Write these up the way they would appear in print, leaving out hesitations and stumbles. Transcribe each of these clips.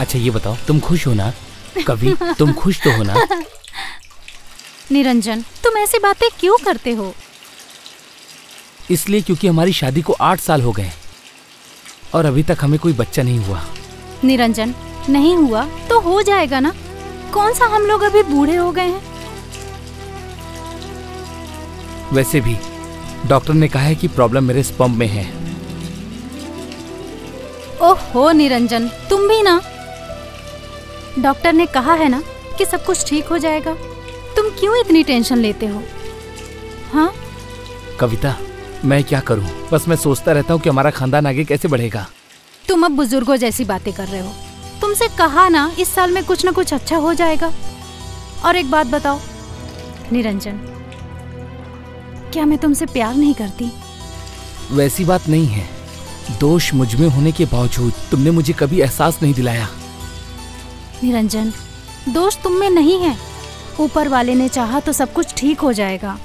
अच्छा ये बताओ तुम खुश हो ना? कभी तुम खुश तो हो ना? निरंजन तुम ऐसी बातें क्यों करते हो? इसलिए क्योंकि हमारी शादी को 8 साल हो गए और अभी तक हमें कोई बच्चा नहीं हुआ। निरंजन नहीं हुआ तो हो जाएगा ना, कौन सा हम लोग अभी बूढ़े हो गए हैं? वैसे भी डॉक्टर ने कहा है कि प्रॉब्लम मेरे स्पर्म में है। ओहो निरंजन तुम भी ना, डॉक्टर ने कहा है ना कि सब कुछ ठीक हो जाएगा, तुम क्यों इतनी टेंशन लेते हो? हाँ कविता मैं क्या करूं? बस मैं सोचता रहता हूं कि हमारा खानदान आगे कैसे बढ़ेगा। तुम अब बुजुर्गों जैसी बातें कर रहे हो, तुमसे कहा ना इस साल में कुछ न कुछ अच्छा हो जाएगा। और एक बात बताओ निरंजन, क्या मैं तुमसे प्यार नहीं करती? वैसी बात नहीं है, दोष मुझमें होने के बावजूद तुमने मुझे कभी एहसास नहीं दिलाया। निरंजन दोष तुम में नहीं है, ऊपर वाले ने चाहा तो सब कुछ ठीक हो जाएगा।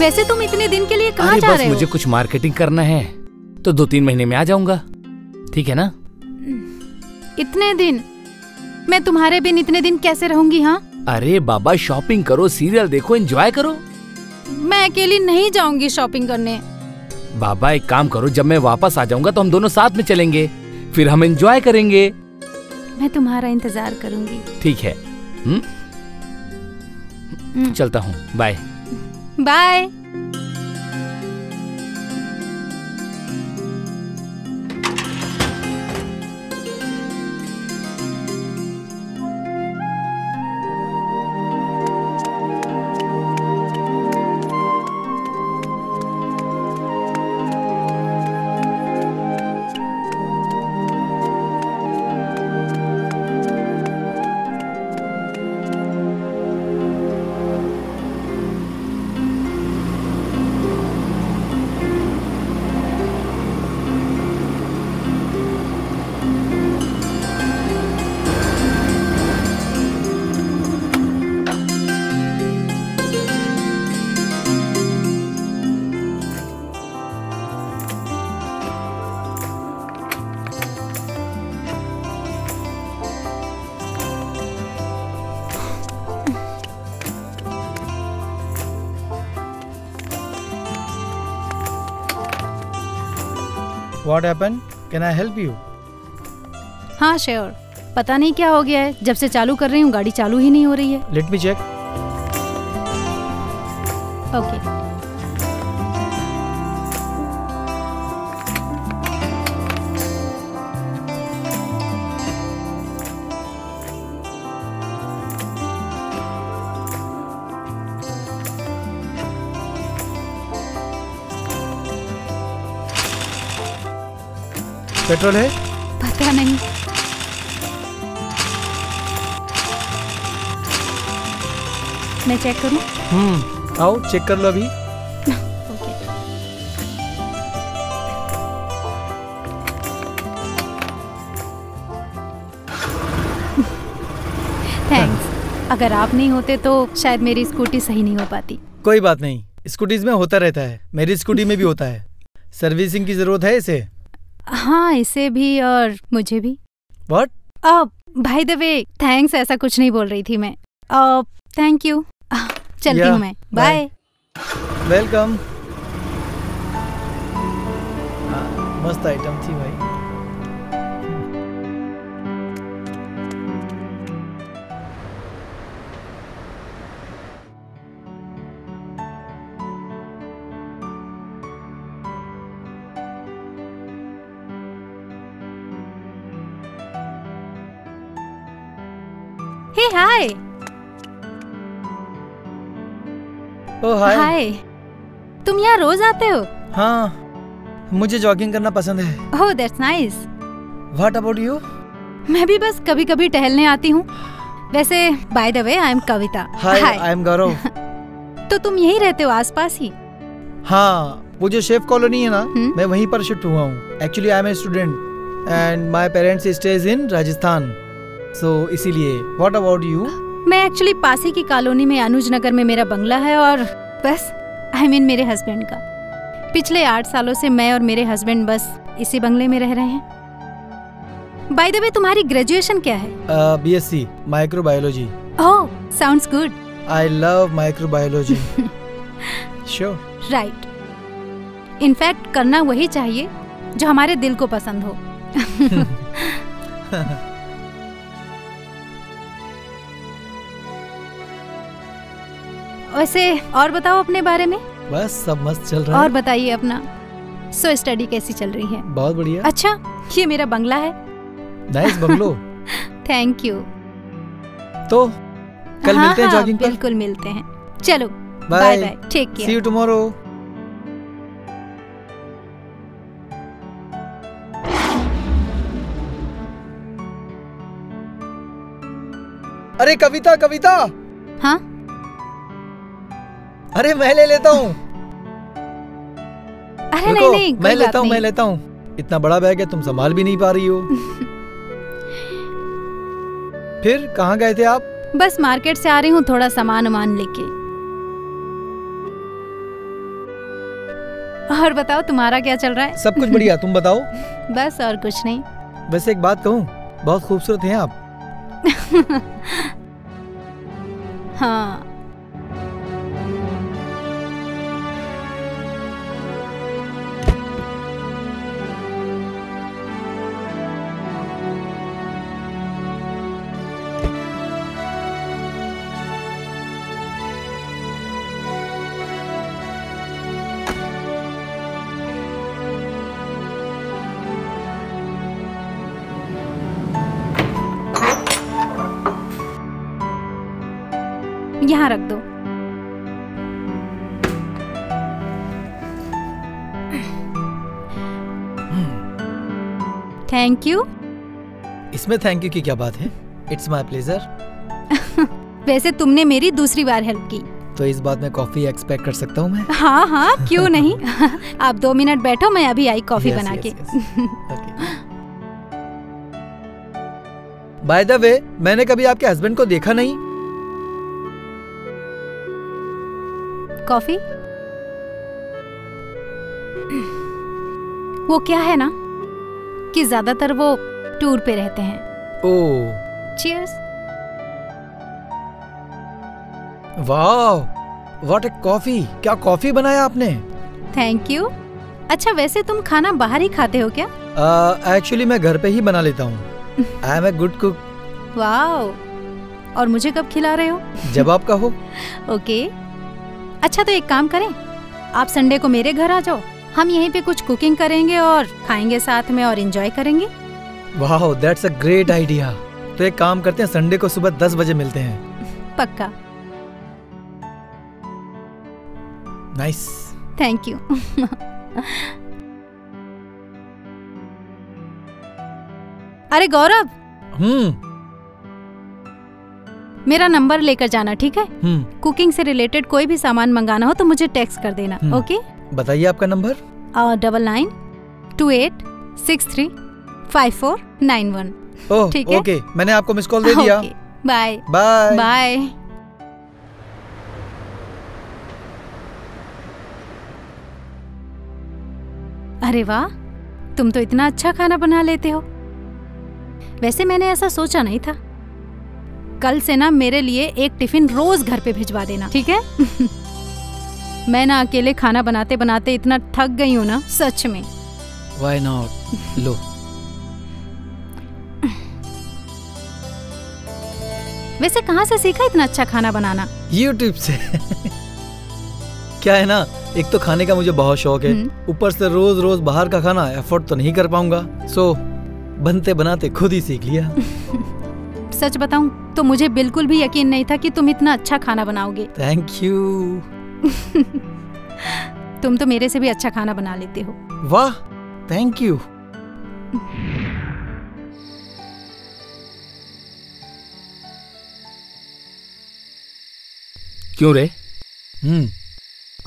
वैसे तुम इतने दिन के लिए कहाँ जा रहे हो? मुझे कुछ मार्केटिंग करना है तो 2-3 महीने में आ जाऊंगा, ठीक है ना? इतने दिन? मैं तुम्हारे बिन इतने दिन कैसे रहूंगी? हाँ अरे बाबा शॉपिंग करो, सीरियल देखो, एंजॉय करो। मैं अकेली नहीं जाऊंगी शॉपिंग करने। बाबा एक काम करो, जब मैं वापस आ जाऊंगा तो हम दोनों साथ में चलेंगे, फिर हम एंजॉय करेंगे। मैं तुम्हारा इंतजार करूंगी। ठीक है चलता हूँ, bye bye. What happened? Can I help you? हाँ श्योर, पता नहीं क्या हो गया है, जब से चालू कर रही हूँ गाड़ी चालू ही नहीं हो रही है। Let me check. Okay. Petrol है? पता नहीं। मैं चेक करूं? आओ चेक कर लो अभी। ओके। थैंक्स। अगर आप नहीं होते तो शायद मेरी स्कूटी सही नहीं हो पाती। कोई बात नहीं, स्कूटीज में होता रहता है, मेरी स्कूटी में भी होता है। सर्विसिंग की जरूरत है इसे? हाँ इसे भी और मुझे भी। What? By the way thanks ऐसा कुछ नहीं बोल रही थी मैं। थैंक यू, चलती हूँ मैं, बाय। वेलकम। मस्त आइटम थी भाई। हाय। हाय। तुम यहाँ रोज आते हो? हाँ मुझे जॉगिंग करना पसंद है। Oh that's nice. What about you? मैं भी बस कभी कभी टहलने आती हूँ। वैसे by the way I am Kavita. Hi I am Gaurav. तो तुम यहीं रहते हो आसपास ही? हाँ वो जो शेफ कॉलोनी है ना, मैं वहीं पर शिफ्ट हुआ हूँ। Actually I am a student and my parents stays in Rajasthan, so इसीलिए। What about you? मैं एक्चुअली पासी की कॉलोनी में अनुज नगर में मेरा बंगला है और बस आई मीन मेरे हस्बैंड का। पिछले 8 सालों से मैं और मेरे हस्बैंड बस इसी बंगले में रह रहे हैं। बाय द वे तुम्हारी ग्रेजुएशन क्या है? BSc microbiology. Oh sounds good. I love microbiology. Sure right. In fact करना वही चाहिए जो हमारे दिल को पसंद हो। वैसे और बताओ अपने बारे में। बस सब मस्त चल रहा है। और बताइए अपना सो स्टडी कैसी चल रही है? बहुत बढ़िया। अच्छा ये मेरा बंगला है। Nice bungalow. Thank you. तो कल मिलते हैं जॉगिंग पर। बिल्कुल मिलते हैं। चलो bye bye. Take care. See you tomorrow. अरे कविता कविता। हाँ अरे मैं ले लेता हूँ। अरे नहीं नहीं मैं लेता हूँ मैं लेता हूँ। इतना बड़ा बैग है तुम संभाल भी नहीं पा रही हो। फिर कहाँ गए थे आप? बस मार्केट से आ रही हूँ थोड़ा सामान वामान लेके। और बताओ तुम्हारा क्या चल रहा है? सब कुछ बढ़िया। तुम बताओ। बस और कुछ नहीं। वैसे एक बात कहूँ बहुत खूबसूरत हैं आप। हाँ यहाँ रख दो। Thank you. इसमें थैंक यू की क्या बात है? It's my pleasure. वैसे तुमने मेरी दूसरी बार हेल्प की तो इस बात में कॉफी एक्सपेक्ट कर सकता हूँ मैं? हाँ हाँ क्यों नहीं। आप 2 मिनट बैठो मैं अभी आई कॉफी बना के। बाय द वे मैंने कभी आपके हस्बैंड को देखा नहीं। कॉफी वो क्या है ना कि ज्यादातर वो टूर पे रहते हैं। Oh cheers. वाह व्हाट ए कॉफी। क्या कॉफी बनाया आपने। Thank you. अच्छा वैसे तुम खाना बाहर ही खाते हो क्या? एक्चुअली मैं घर पे ही बना लेता हूँ। I am a good cook. वाह और मुझे कब खिला रहे हो? जब आप कहो। ओके अच्छा तो एक काम करें आप संडे को मेरे घर आ जाओ। हम यहीं पे कुछ कुकिंग करेंगे और खाएंगे साथ में और एंजॉय करेंगे। Wow that's a great idea. तो एक काम करते हैं संडे को सुबह 10 बजे मिलते हैं। पक्का। नाइस। Thank you. अरे गौरव मेरा नंबर लेकर जाना ठीक है। कुकिंग से रिलेटेड कोई भी सामान मंगाना हो तो मुझे टेक्स्ट कर देना। ओके बताइए आपका नंबर। 9928635491। ठीक है ओके मैंने आपको मिस कॉल दे दिया। Bye bye bye. अरे वाह तुम तो इतना अच्छा खाना बना लेते हो। वैसे मैंने ऐसा सोचा नहीं था। कल से ना मेरे लिए एक टिफिन रोज घर पे भिजवा देना ठीक है। मैं ना अकेले खाना बनाते बनाते इतना थक गई हूँ ना सच में। Why not? लो। वैसे कहाँ से सीखा इतना अच्छा खाना बनाना? YouTube से। क्या है ना एक तो खाने का मुझे बहुत शौक है ऊपर से रोज रोज बाहर का खाना एफोर्ड तो नहीं कर पाऊंगा सो बनते बनाते खुद ही सीख लिया। सच बताऊं तो मुझे बिल्कुल भी यकीन नहीं था कि तुम इतना अच्छा खाना बनाओगे। Thank you. तुम तो मेरे से भी अच्छा खाना बना लेते हो। वाह थैंक यू। क्यों रे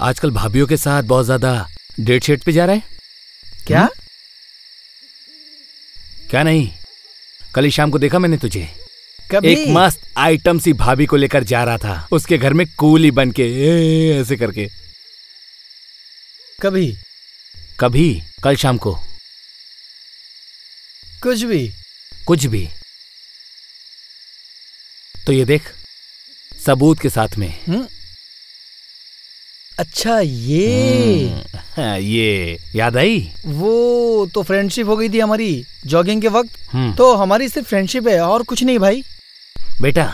आजकल भाभियों के साथ बहुत ज्यादा डेट शेट पे जा रहा है क्या? क्या नहीं कल ही शाम को देखा मैंने तुझे कभी एक मस्त आइटम सी भाभी को लेकर जा रहा था उसके घर में कूली बन के ऐसे करके। कभी कभी कल शाम को कुछ भी कुछ भी। तो ये देख सबूत के साथ में। अच्छा ये याद आई? वो तो फ्रेंडशिप हो गई थी हमारी जॉगिंग के वक्त। तो हमारी सिर्फ फ्रेंडशिप है और कुछ नहीं भाई। बेटा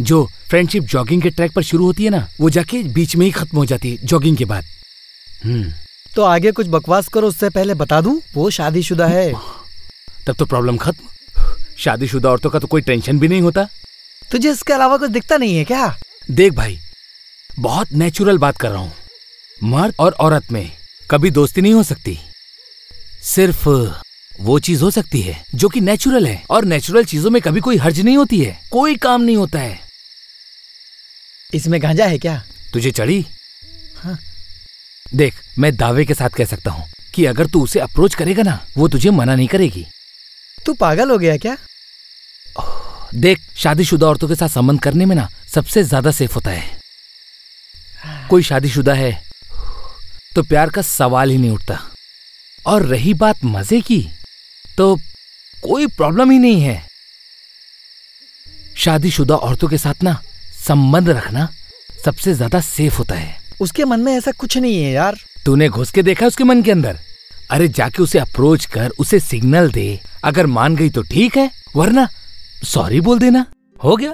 जो फ्रेंडशिप जॉगिंग के ट्रैक पर शुरू होती है ना वो जाके बीच में ही खत्म हो जाती है जॉगिंग के बाद। तो आगे कुछ बकवास करो उससे पहले बता दूं वो शादीशुदा है। तब तो प्रॉब्लम खत्म। शादीशुदा औरतों का तो कोई टेंशन भी नहीं होता। तुझे इसके अलावा कुछ दिखता नहीं है क्या? देख भाई बहुत नेचुरल बात कर रहा हूँ। मर्द और औरत में कभी दोस्ती नहीं हो सकती। सिर्फ वो चीज हो सकती है जो कि नेचुरल है और नेचुरल चीजों में कभी कोई हर्ज नहीं होती है। कोई काम नहीं होता है। इसमें गांजा है क्या? तुझे चढ़ी? हाँ। देख मैं दावे के साथ कह सकता हूँ कि अगर तू उसे अप्रोच करेगा ना वो तुझे मना नहीं करेगी। तू पागल हो गया क्या? देख शादीशुदा औरतों के साथ संबंध करने में ना सबसे ज्यादा सेफ होता है। कोई शादीशुदा है तो प्यार का सवाल ही नहीं उठता। और रही बात मजे की तो कोई प्रॉब्लम ही नहीं है। शादीशुदा औरतों के साथ ना संबंध रखना सबसे ज्यादा सेफ होता है। उसके मन में ऐसा कुछ नहीं है यार। तूने घुस के देखा उसके मन के अंदर? अरे जाके उसे अप्रोच कर उसे सिग्नल दे। अगर मान गई तो ठीक है वरना सॉरी बोल देना। हो गया।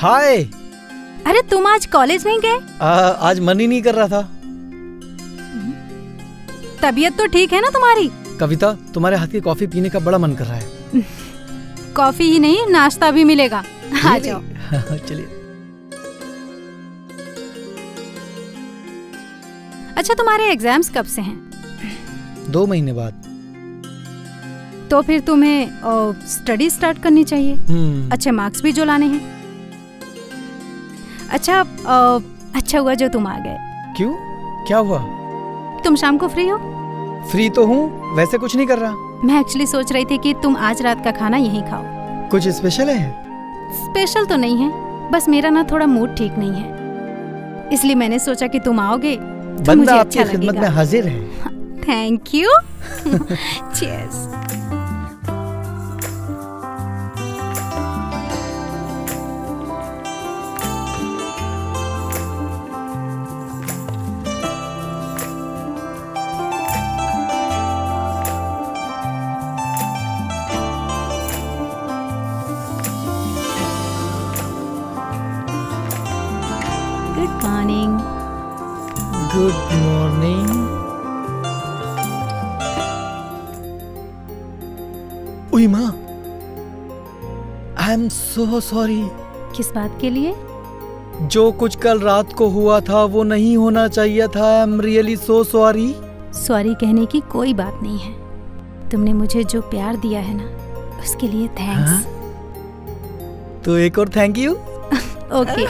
हाय। अरे तुम आज कॉलेज नहीं गए? आज मन ही नहीं कर रहा था। तबीयत तो ठीक है ना तुम्हारी? कविता तुम्हारे हाथ की कॉफी पीने का बड़ा मन कर रहा है। कॉफी ही नहीं नाश्ता भी मिलेगा। आ जाओ। चलिए। अच्छा तुम्हारे एग्जाम्स कब से हैं? 2 महीने बाद। तो फिर तुम्हें स्टडी स्टार्ट करनी चाहिए। अच्छे मार्क्स भी जो लाने हैं। अच्छा हुआ जो तुम आ गए। क्यों क्या हुआ? तुम शाम को फ्री हो? फ्री तो हूँ वैसे कुछ नहीं कर रहा। मैं एक्चुअली सोच रही थी कि तुम आज रात का खाना यहीं खाओ। कुछ स्पेशल है? स्पेशल तो नहीं है बस मेरा ना थोड़ा मूड ठीक नहीं है इसलिए मैंने सोचा कि तुम आओगे तो बंदा आपकी अच्छा खिदमत में हाजिर है। Thank you. चीयर्स। सॉरी। किस बात के लिए? जो कुछ कल रात को हुआ था वो नहीं होना चाहिए था। I am really so sorry. Sorry कहने की कोई बात नहीं है। तुमने मुझे जो प्यार दिया है ना उसके लिए थैंक्स। तो एक और थैंक यू। ओके।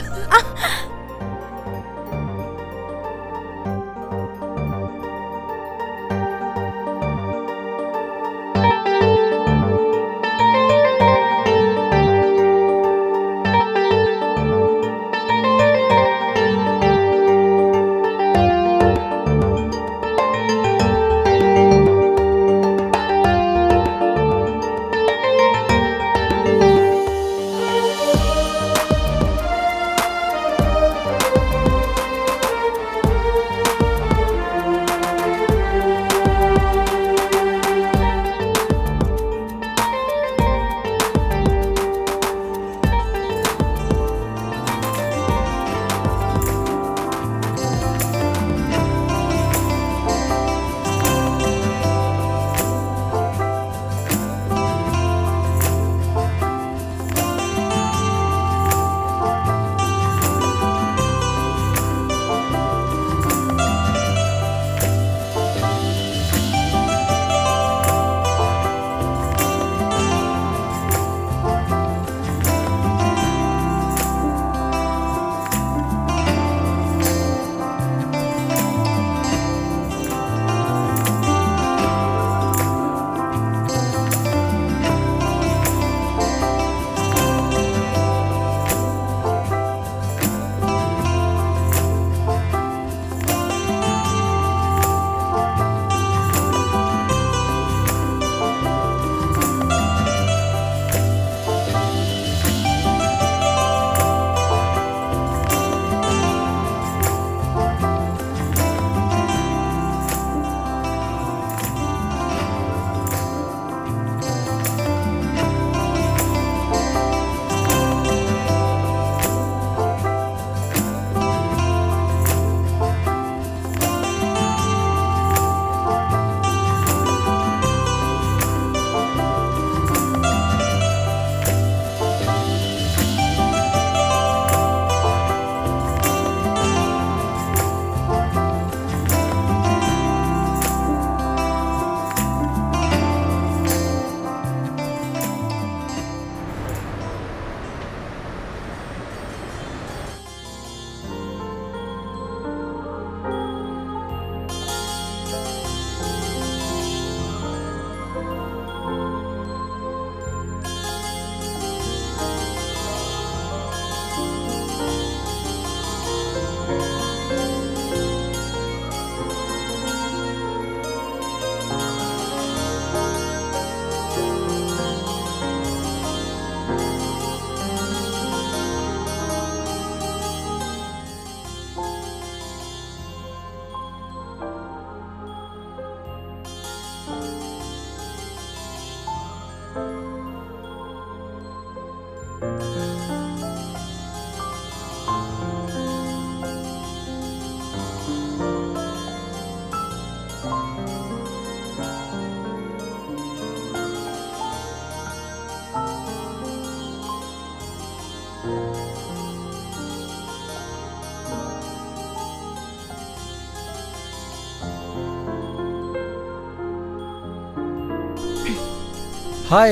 हाय,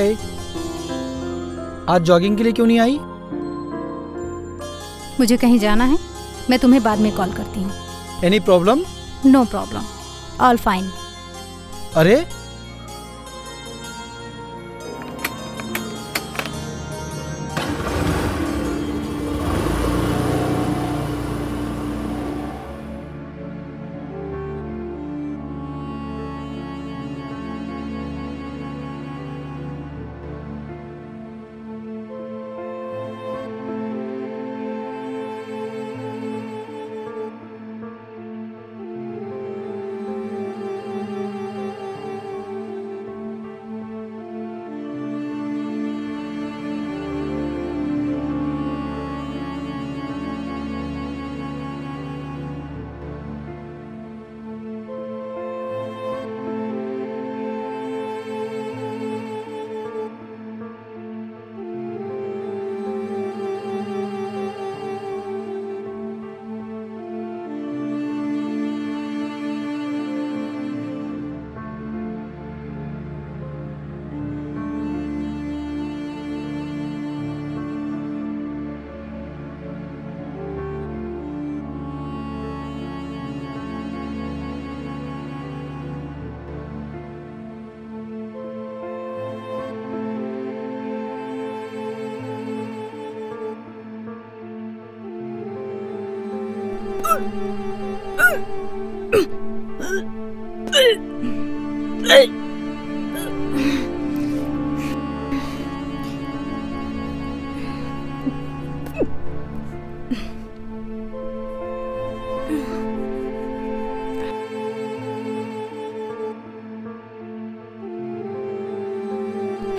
आज जॉगिंग के लिए क्यों नहीं आई? मुझे कहीं जाना है, मैं तुम्हें बाद में कॉल करती हूँ। Any problem? No problem, all fine. अरे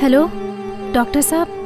हेलो डॉक्टर साहब,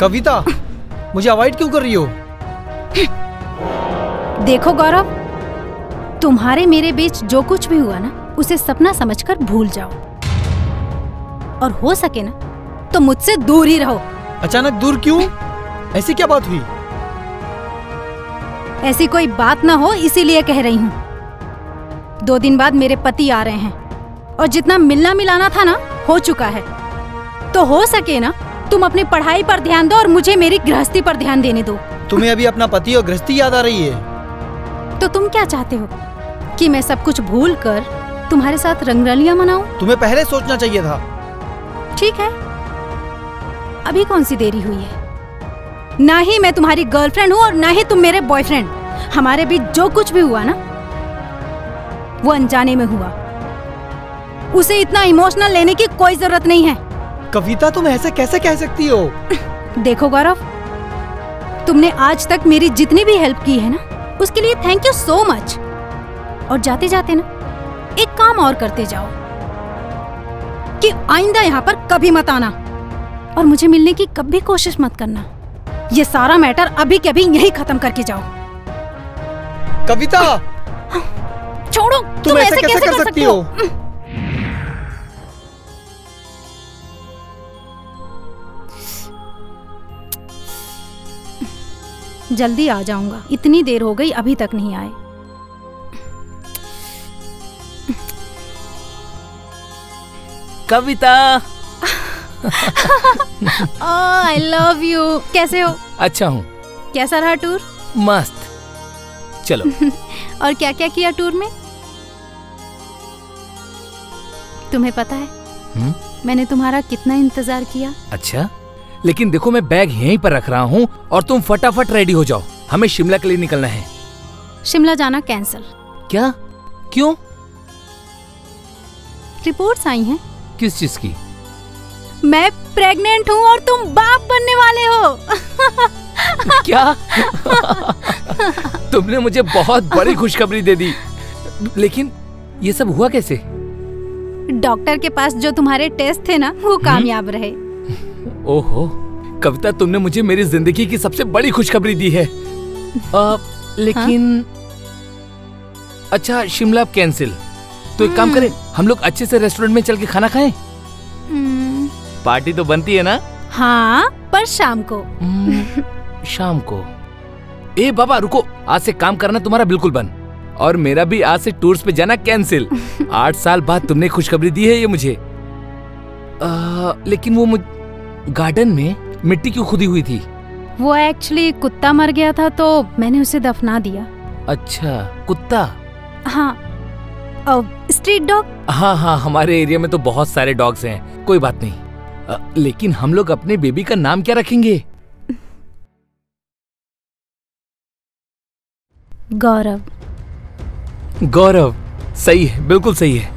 कविता मुझे अवॉइड क्यों कर रही हो? देखो गौरव, तुम्हारे मेरे बीच जो कुछ भी हुआ ना, उसे सपना समझकर भूल जाओ और हो सके ना तो मुझसे दूर ही रहो। अचानक दूर क्यों? ऐसी क्या बात हुई? ऐसी कोई बात ना हो इसीलिए कह रही हूँ। 2 दिन बाद मेरे पति आ रहे हैं और जितना मिलना मिलाना था ना हो चुका है, तो हो सके ना तुम अपनी पढ़ाई पर ध्यान दो और मुझे मेरी गृहस्थी पर ध्यान देने दो। तुम्हें अभी अपना पति और गृहस्थी याद आ रही है? तो तुम क्या चाहते हो कि मैं सब कुछ भूल कर तुम्हारे साथ रंगरलियां मनाऊं? तुम्हें पहले सोचना चाहिए था। ठीक है, अभी कौन सी देरी हुई है? ना ही मैं तुम्हारी गर्लफ्रेंड हूँ और ना ही तुम मेरे बॉयफ्रेंड। हमारे बीच जो कुछ भी हुआ ना वो अनजाने में हुआ, उसे इतना इमोशनल लेने की कोई जरूरत नहीं है। कविता तुम ऐसे कैसे कह सकती हो? देखो गौरव, तुमने आज तक मेरी जितनी भी हेल्प की है ना, उसके लिए थैंक यू सो मच। और जाते जाते ना एक काम और करते जाओ कि आइंदा यहाँ पर कभी मत आना और मुझे मिलने की कभी कोशिश मत करना। ये सारा मैटर अभी के अभी यही खत्म करके जाओ। कविता छोड़ो, तुम ऐसे कैसे कर सकती हो? जल्दी आ जाऊंगा, इतनी देर हो गई अभी तक नहीं आए। Kavita I love you. कैसे हो? अच्छा हूँ। कैसा रहा टूर? मस्त। चलो और क्या क्या किया टूर में? तुम्हें पता है मैंने तुम्हारा कितना इंतजार किया। अच्छा, लेकिन देखो मैं बैग यहीं पर रख रहा हूँ और तुम फटाफट रेडी हो जाओ, हमें शिमला के लिए निकलना है। शिमला जाना कैंसिल। क्या? क्यों? रिपोर्ट्स आई हैं। किस चीज की? मैं प्रेग्नेंट हूँ और तुम बाप बनने वाले हो। क्या? तुमने मुझे बहुत बड़ी खुशखबरी दे दी, लेकिन ये सब हुआ कैसे? डॉक्टर के पास जो तुम्हारे टेस्ट थे ना, वो कामयाब रहे। ओहो कविता, तुमने मुझे मेरी जिंदगी की सबसे बड़ी खुशखबरी दी है। लेकिन अच्छा, शिमला कैंसिल। तो एक काम करें, हम लोग अच्छे से रेस्टोरेंट में चल के खाना खाएं। पार्टी तो बनती है ना? हाँ, पर शाम को। शाम को? ए बाबा रुको, आज से काम करना तुम्हारा बिल्कुल बंद, और मेरा भी आज से टूर्स पे जाना कैंसिल। 8 साल बाद तुमने खुशखबरी दी है ये मुझे। लेकिन वो गार्डन में मिट्टी क्यों खुदी हुई थी? वो एक्चुअली कुत्ता मर गया था, तो मैंने उसे दफना दिया। अच्छा, कुत्ता? हाँ, स्ट्रीट डॉग। हाँ हाँ, हमारे एरिया में तो बहुत सारे डॉग्स हैं। कोई बात नहीं। लेकिन हम लोग अपने बेबी का नाम क्या रखेंगे? गौरव। गौरव सही है, बिल्कुल सही है।